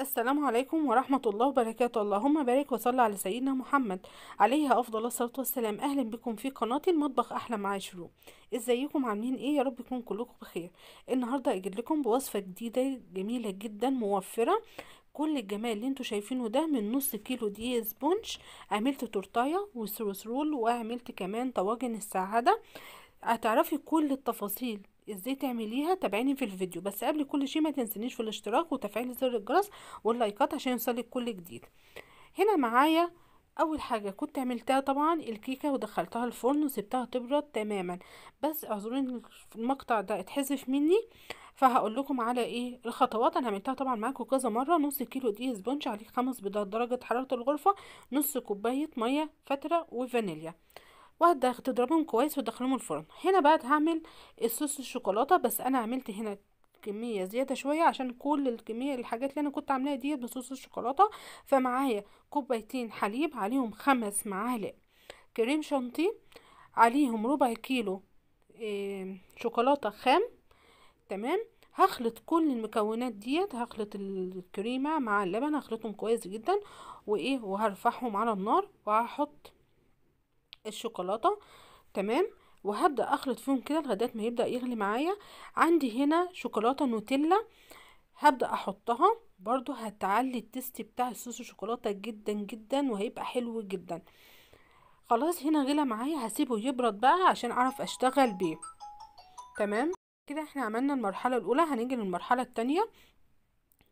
السلام عليكم ورحمة الله وبركاته. اللهم بارك وصل على سيدنا محمد عليه أفضل الصلاة والسلام. أهلا بكم في قناتي المطبخ أحلام عاشرو. ازيكم عاملين ايه؟ يا رب يكون كلكم بخير. النهاردة اجيب لكم بوصفة جديدة جميلة جدا موفرة كل الجمال اللي انتوا شايفينه ده من نص كيلو دقيق اسبونج. عملت تورتايه وسروسرول وعملت كمان طواجن السعادة. هتعرفي كل التفاصيل ازاي تعمليها، تابعيني في الفيديو. بس قبل كل شيء ما تنسنيش في الاشتراك وتفعيل زر الجرس واللايكات عشان يوصلك كل جديد. هنا معايا اول حاجه كنت عملتها طبعا الكيكه ودخلتها الفرن وسبتها تبرد تماما، بس اعذروني المقطع ده اتحذف مني، فهقول لكم على ايه الخطوات. انا عملتها طبعا معاكم كذا مره. نص كيلو دقيق سبونج عليه 5 بيضات درجه حراره الغرفه، نص كوبايه ميه فاتره وفانيليا، وهتضربهم كويس وتدخلهم الفرن. هنا بقى هعمل الصوص الشوكولاته، بس انا عملت هنا كميه زياده شويه عشان كل الكميه الحاجات اللي انا كنت عاملاها دي بصوص الشوكولاته. فمعايا كوبايتين حليب عليهم 5 معالق كريم شانتيه، عليهم ربع كيلو شوكولاته خام. تمام، هخلط كل المكونات ديت، هخلط الكريمه مع اللبن، هخلطهم كويس جدا وايه وهرفعهم على النار وهحط الشوكولاته. تمام، وهبدا اخلط فيهم كده لغايه ما يبدا يغلي معايا. عندي هنا شوكولاته نوتيلا هبدا احطها برضو، هتعلي التست بتاع الصوص الشوكولاته جدا جدا وهيبقى حلو جدا. خلاص هنا غلى معايا، هسيبه يبرد بقى عشان اعرف اشتغل بيه. تمام كده احنا عملنا المرحله الاولى. هنيجي للمرحله الثانيه.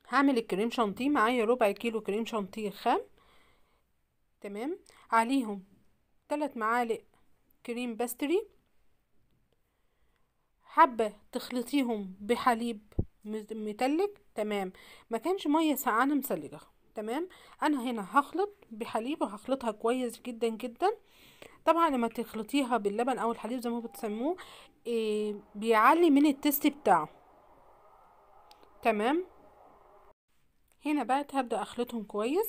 هعمل الكريم شانتيه، معايا ربع كيلو كريم شانتيه خام. تمام، عليهم 3 معالق كريم باستري. حابه تخلطيهم بحليب متلج، تمام، ما كانش ميه سقعانه مسلجه. تمام، انا هنا هخلط بحليب وهخلطها كويس جدا جدا. طبعا لما تخلطيها باللبن او الحليب زي ما بتسموه بيعلي من التست بتاعه. تمام، هنا بقى هبدا اخلطهم كويس.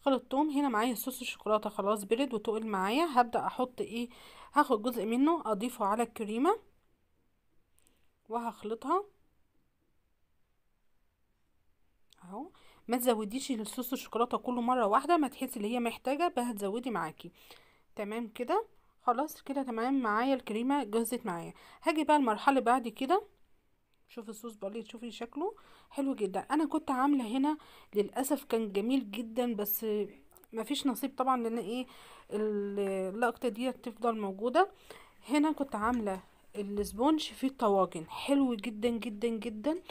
خلطتهم. هنا معايا صوص الشوكولاته خلاص برد وتقل معايا، هبدا احط ايه، هاخد جزء منه اضيفه على الكريمه وهخلطها اهو. ما تزوديش الصوص الشوكولاته كله مره واحده، ما تحسي اللي هي محتاجه بقى هتزودي معاكي. تمام كده خلاص كده تمام، معايا الكريمه جهزت معايا. هاجي بقى المرحله بعد كده. شوفي الصوص بقى تشوفي شكله حلو جدا. انا كنت عامله هنا للاسف كان جميل جدا، بس ما فيش نصيب طبعا لان ايه اللقطه دي تفضل موجوده. هنا كنت عامله الاسبونج فيه طواجن حلو جدا جدا جدا،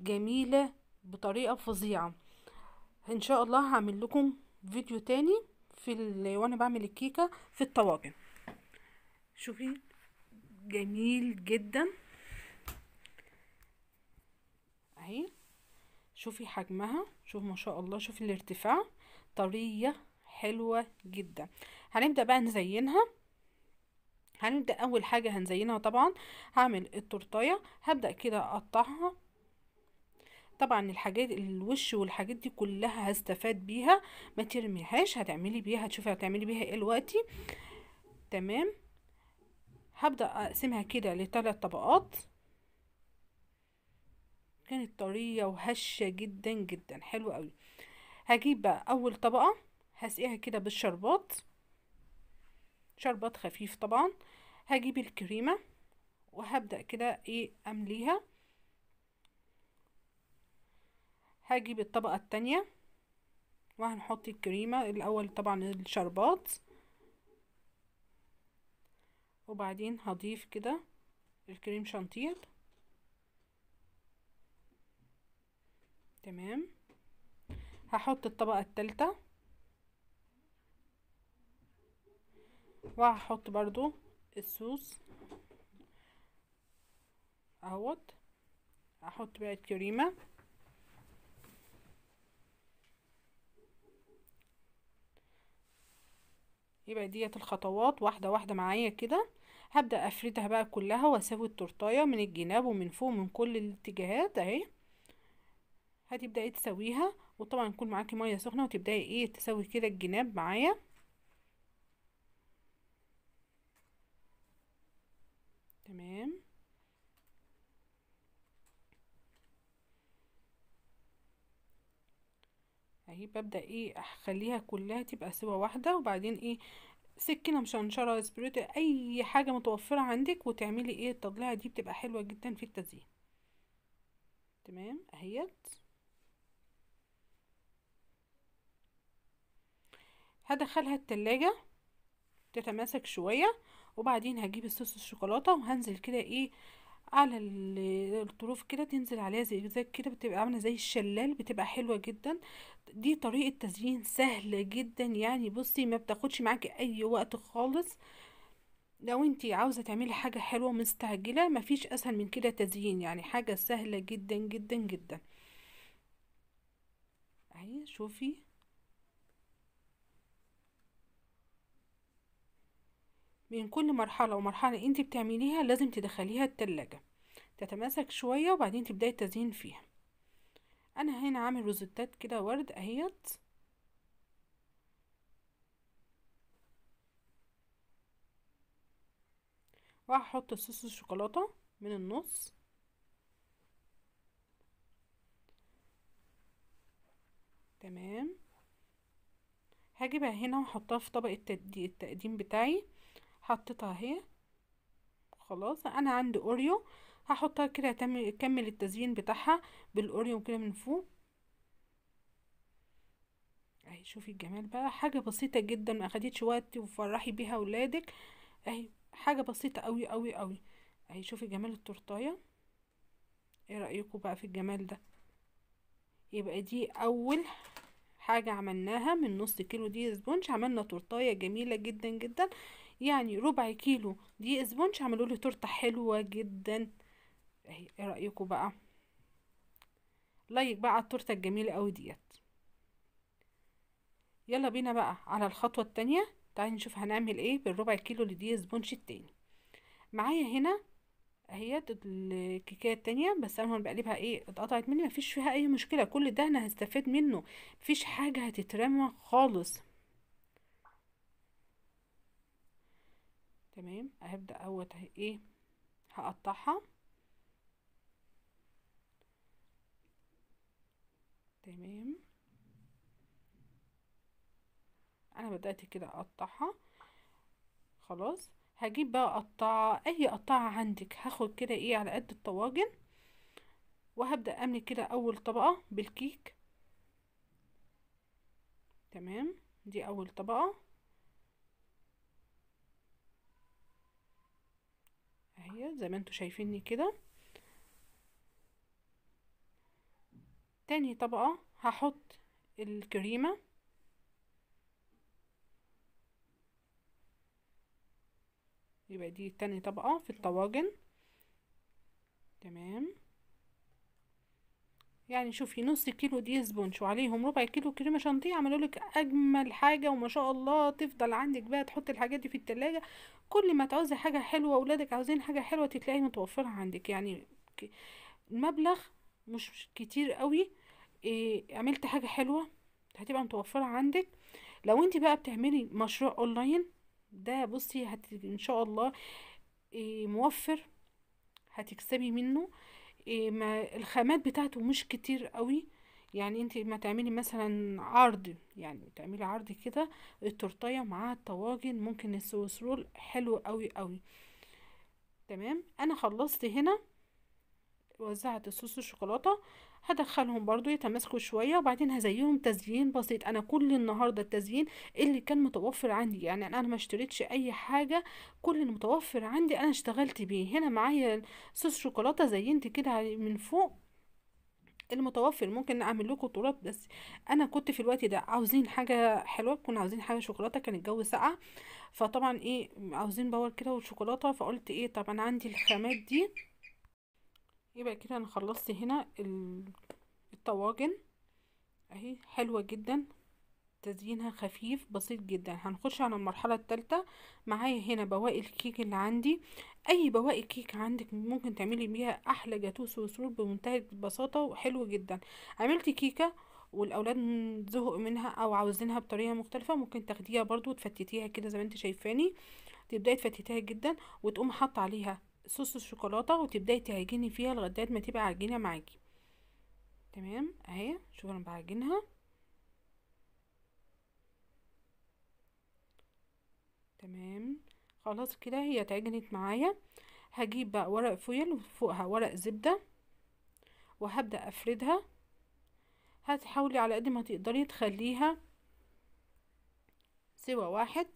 جميله بطريقه فظيعه. ان شاء الله هعمل لكم فيديو تاني في وانا بعمل الكيكه في الطواجن. شوفي جميل جدا اهي، شوفي حجمها، شوف ما شاء الله، شوفي الارتفاع، طريه حلوه جدا. هنبدا بقى نزينها. هنبدا اول حاجه هنزينها طبعا هعمل التورتايه. هبدا كده اقطعها طبعا، الحاجات الوش والحاجات دي كلها هستفاد بيها، ما ترميهاش، هتعملي بيها، هتشوفي هتعملي بيها ايه دلوقتي. تمام، هبدا اقسمها كده ل3 طبقات. كانت طريه وهشه جدا جدا حلوه قوي. هجيب بقى اول طبقه هسقيها كده بالشربات، شربات خفيف طبعا. هجيب الكريمه وهبدا كده ايه امليها. هجيب الطبقه الثانيه وهنحط الكريمه الاول طبعا الشربات، وبعدين هضيف كده الكريم شانتيه. تمام، هحط الطبقة الثالثة وهحط برضو الصوص اهوت. هحط بقى الكريمة يبقى ديت الخطوات واحدة واحدة معايا كده. هبدأ افردها بقى كلها واسوي التورتايه من الجناب ومن فوق من كل الاتجاهات اهي. هتبداي تسويها وطبعا يكون معاكي ميه سخنه وتبداي ايه تسوي كده الجناب معايا. تمام، اهي ببدا ايه اخليها كلها تبقى سوا واحده، وبعدين ايه سكينه مشنشره سبريتو اي حاجه متوفره عندك وتعملي ايه التضليعه دي، بتبقى حلوه جدا في التزيين. تمام اهيت. هدخلها التلاجة تتماسك شويه، وبعدين هجيب الصوص الشوكولاته وهنزل كده ايه على الطروف كده، تنزل عليها زي كده، بتبقى عامله زي الشلال، بتبقى حلوه جدا. دي طريقه تزيين سهله جدا، يعني بصي ما بتاخدش معاكي اي وقت خالص. لو انتي عاوزه تعملي حاجه حلوه مستعجله مفيش اسهل من كده تزيين، يعني حاجه سهله جدا جدا جدا اهي. شوفي من كل مرحله ومرحله انت بتعمليها لازم تدخليها التلاجة تتماسك شويه، وبعدين تبداي التزيين فيها. انا هنا عامل روزتات كده ورد اهيت، وهحط صوص الشوكولاته من النص، تمام. هجيبها هنا واحطها في طبق التقديم بتاعي، حطيتها اهي خلاص. انا عندي اوريو، هحطها كده اكمل التزيين بتاعها بالاوريو كده من فوق اهي. شوفي الجمال بقى، حاجه بسيطه جدا ما اخدتش وقت، وفرحي بيها اولادك اهي، حاجه بسيطه قوي قوي قوي اهي. شوفي جمال التورتايه، ايه رايكم بقى في الجمال ده؟ يبقى دي اول حاجه عملناها من نص كيلو دي اسبونج، عملنا تورتايه جميله جدا جدا. يعني ربع كيلو دي اسبونج عملوا لي تورته حلوه جدا اهي. ايه رايكم بقى؟ لايك بقى على التورته الجميله قوي ديت. يلا بينا بقى على الخطوه الثانيه، تعالي نشوف هنعمل ايه بالربع كيلو اللي دي اسبونج التاني. معايا هنا اهيت الكيكه التانيه، بس انا هون بقلبها ايه اتقطعت مني، مفيش فيها اي مشكله، كل ده انا هستفاد منه، مفيش حاجه هتترمى خالص. تمام هبدأ اهوت ايه هقطعها، تمام. انا بدأت كده اقطعها خلاص. هجيب بقى قطعة، اي قطعة عندك، هاخد كده ايه على قد الطواجن، وهبدأ املي كده اول طبقة بالكيك، تمام. دي اول طبقة اهي زي ما انتوا شايفيني كده. تاني طبقة هحط الكريمة، يبقى دي تاني طبقة في الطواجن، تمام. يعني شوفي نص كيلو دي اسبونج وعليهم ربع كيلو كريمه شانتيه، عملوا لك اجمل حاجه، وما شاء الله تفضل عندك بقى تحطي الحاجات دي في التلاجة. كل ما تعوزي حاجه حلوه واولادك عاوزين حاجه حلوه تلاقي متوفره عندك، يعني المبلغ مش كتير قوي. إيه عملت حاجه حلوه هتبقى متوفره عندك. لو انت بقى بتعملي مشروع اونلاين ده بصي ان شاء الله إيه موفر، هتكسبي منه. إيه ما الخامات بتاعته مش كتير قوي، يعني انت ما تعملي مثلا عرض، يعني تعملي عرض كده التورتايه مع الطواجن، ممكن السويس رول، حلو قوي قوي، تمام. انا خلصت هنا، وزعت الصوص الشوكولاته، هدخلهم برضو يتماسكوا شويه، وبعدين هزينهم تزيين بسيط. انا كل النهارده التزيين اللي كان متوفر عندي، يعني انا ما اشتريتش اي حاجه، كل اللي متوفر عندي انا اشتغلت بيه. هنا معايا صوص شوكولاته زينت كده من فوق المتوفر، ممكن اعمل لكم طراب، بس انا كنت في الوقت ده عاوزين حاجه حلوه، كنا عاوزين حاجه شوكولاته، كان الجو ساقع، فطبعا ايه عاوزين باور كده والشوكولاته، فقلت ايه طبعا عندي الخامات دي. يبقى كده انا خلصت هنا الطواجن اهي، حلوه جدا، تزيينها خفيف بسيط جدا. هنخش على المرحله الثالثه. معايا هنا بواقي الكيك اللي عندي، اي بواقي كيك عندك ممكن تعملي بيها احلى جاتو سويسرول بمنتهى البساطه وحلو جدا. عملتي كيكه والاولاد زهقوا منها او عاوزينها بطريقه مختلفه، ممكن تاخديها برضو وتفتتيها كده زي ما انت شايفاني، تبداي تفتتيها جدا، وتقوم حاطه عليها صوص الشوكولاته، وتبداي تعجني فيها لغايه ما تبقى عجينه معاكي، تمام اهي. شوفوا انا بعجنها تمام خلاص كده هي اتعجنت معايا. هجيب بقى ورق فويل وفوقها ورق زبدة وهبدأ افردها. هتحاولي على قد ما تقدري تخليها سوا واحد.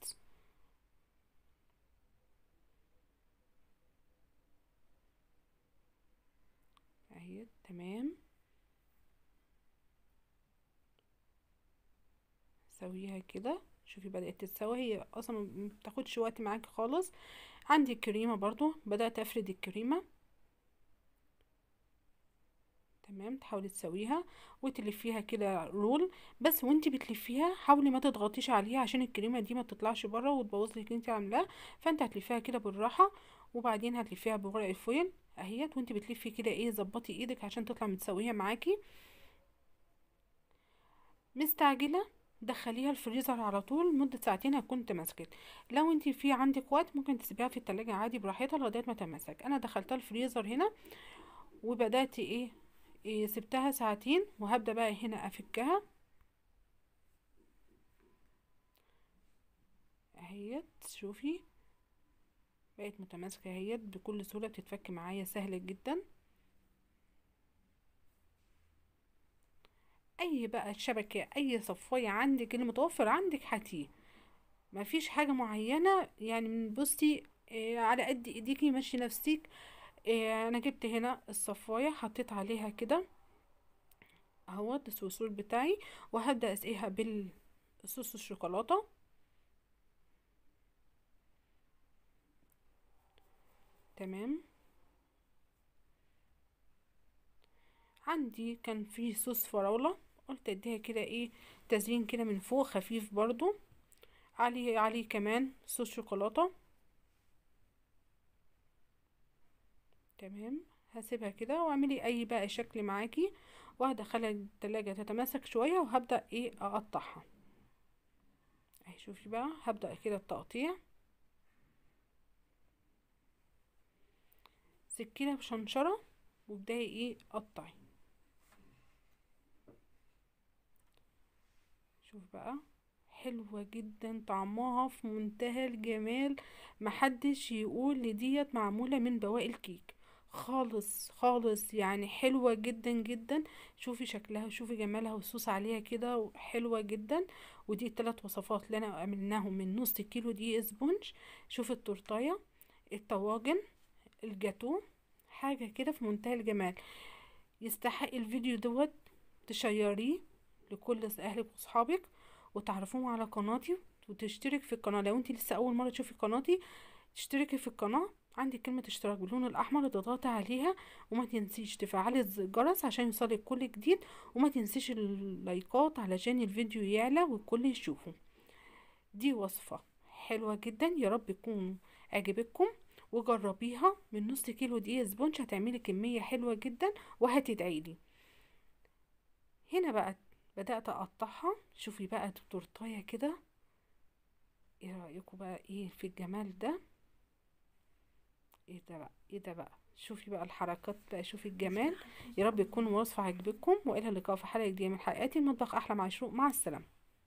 اهي تمام سويها كده. شوفي بدأت تتسوى، هي اصلا ما بتاخدش وقت معاكي خالص. عندي الكريمة برضو بدأت افرد الكريمة. تمام تحاولي تسويها وتلفيها كده رول، بس وانتي بتلفيها حاولي ما تضغطيش عليها عشان الكريمة دي ما تطلعش بره وتبوظ لك انتي عاملاه. فانت هتلفيها كده بالراحة وبعدين هتلفيها بورق الفويل اهيت. وانتي بتلفي كده ايه ظبطي ايدك عشان تطلع متسويه معاكي. مستعجله دخليها الفريزر على طول مده ساعتين هتكون تماسكت. لو انتي في عندك وقت ممكن تسيبيها في التلاجة عادي براحتها لغايه ما تمسك. انا دخلتها الفريزر هنا وبدات إيه سبتها ساعتين وهبدا بقى هنا افكها اهيت. شوفي بقت متماسكه اهيت بكل سهوله، بتتفك معايا سهله جدا. اي بقى شبكه اي صفايه عندك اللي متوفر عندك هاتيه، مفيش حاجه معينه يعني. بصي على قد ايديكي ماشي نفسك. انا جبت هنا الصفايه حطيت عليها كده اهوت الصوص بتاعي وهبدا اسقيها بالصوص الشوكولاته. تمام عندي كان فيه صوص فراوله قلت اديها كده ايه تزيين كده من فوق خفيف برضو عليه كمان صوص شوكولاته. تمام هسيبها كده واعملي اي بقى شكل معاكي وهدخلها التلاجة تتماسك شويه وهبدا ايه اقطعها اهي. شوفي بقى هبدا كده التقطيع سكينه بشنشره وابداي ايه قطعي. شوف بقى حلوه جدا طعمها في منتهى الجمال. محدش يقول لي ديت معموله من بواقي الكيك خالص خالص، يعني حلوه جدا جدا. شوفي شكلها شوفي جمالها والصوص عليها كده حلوه جدا. ودي الثلاث وصفات اللي انا عملناهم من نص كيلو دي اسبونج. شوفي التورتايه الطواجن الجاتو حاجة كده في منتهى الجمال. يستحق الفيديو دوت تشيريه لكل اهلك واصحابك وتعرفوهم على قناتي وتشترك في القناة. لو انت لسه اول مرة تشوفي قناتي تشتركي في القناة، عندي كلمة اشتراك باللون الاحمر اضغطي عليها وما تنسيش تفعلي الجرس عشان يوصلك كل جديد، وما تنسيش اللايكات علشان الفيديو يعلى والكل يشوفه. دي وصفة حلوة جدا يا رب تكون عجبتكم وجربيها من نص كيلو دقيق اسبونج. هتعملي كمية حلوة جدا وهتدعيلي. هنا بقى بدأت اقطعها. شوفي بقى التورتايه كده ايه رأيكم بقى ايه في الجمال ده؟ ايه ده بقى ايه ده بقى. شوفي بقى الحركات بقى شوفي الجمال. يا رب تكون وصفة عجبتكم والى اللقاء في حلقة جديدة من حلقاتي المطبخ احلى مع شروق. مع السلامة.